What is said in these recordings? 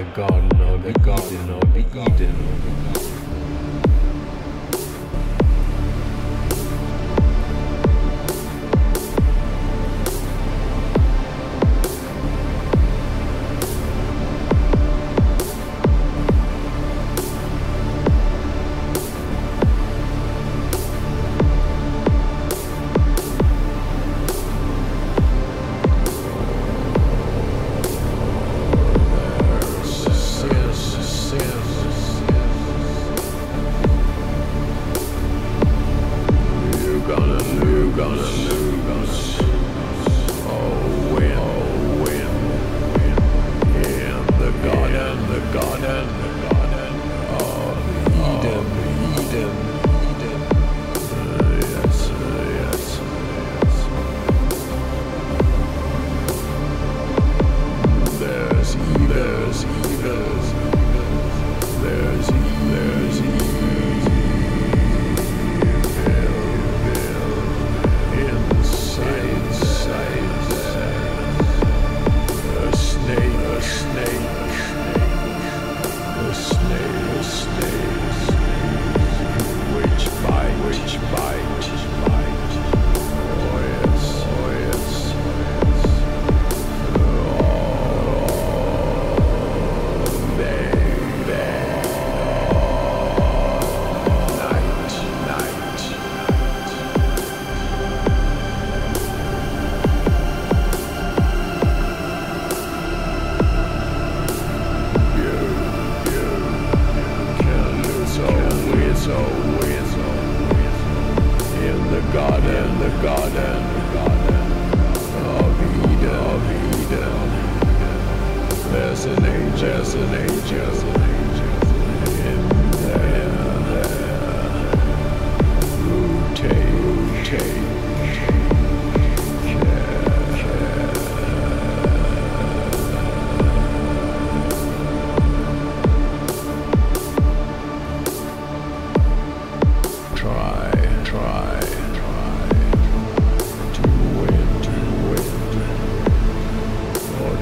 the garden of the garden of the Eden.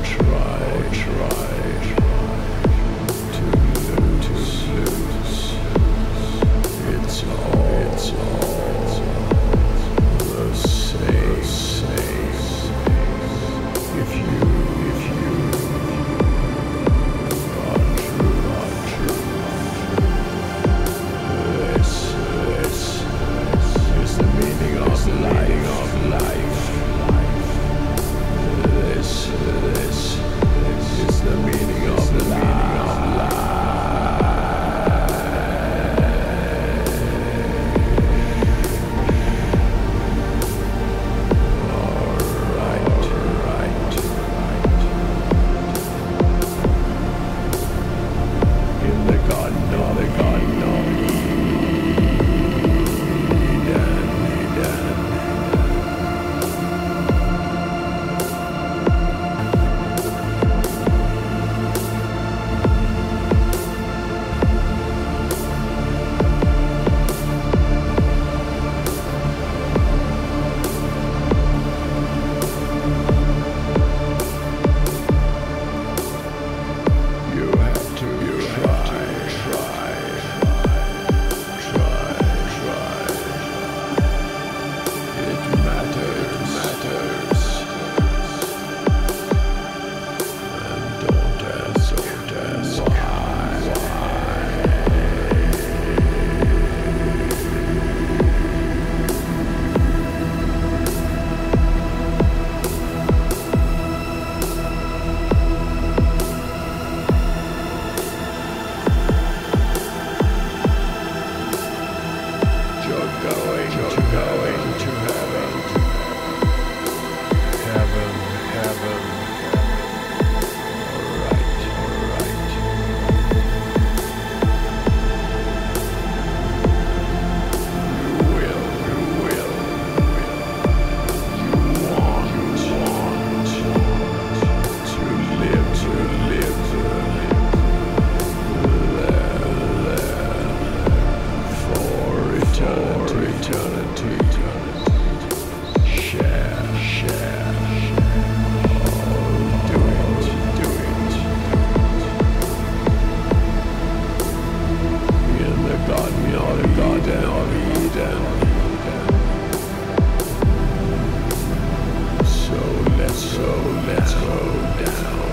Try to Let's go down.